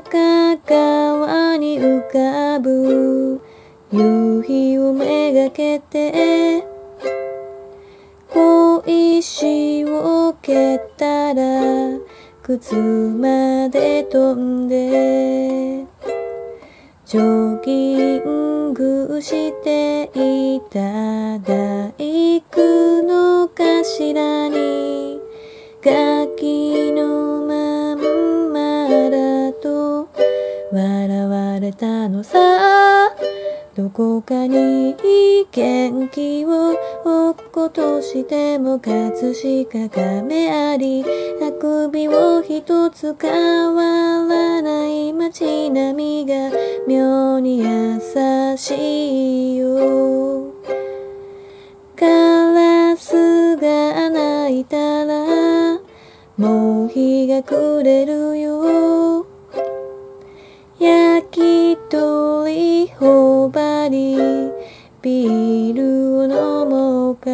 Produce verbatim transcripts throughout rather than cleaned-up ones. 高く川に浮かぶ夕日をめがけて小石を蹴ったら靴まで飛んでジョギングしていた大工の頭にガキのまんまだと笑われたのさ。どこかに元気を置くことしても葛飾がめあり、あくびを一つ変わらない街並みが妙に優しいよ。カラスが鳴いたらもう日が暮れるよ。焼き鳥頬張りビールを飲もうか。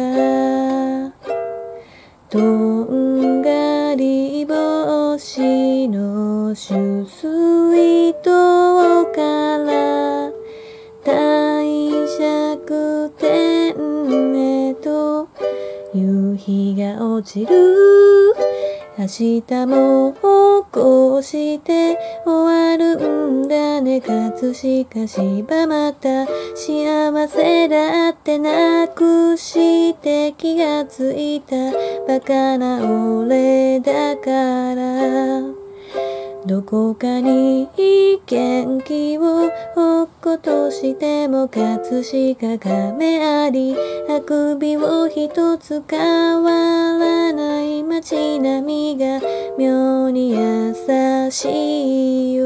とんがり帽子の取水塔から帝釈天へと夕日が落ちる。明日もこうして終わるんだね。葛飾柴又幸せだってなくして気がついたバカな俺だから。どこかに元気を置くことしても葛飾がめあり、あくびを一つ変わらない街並みが妙に優しいよ。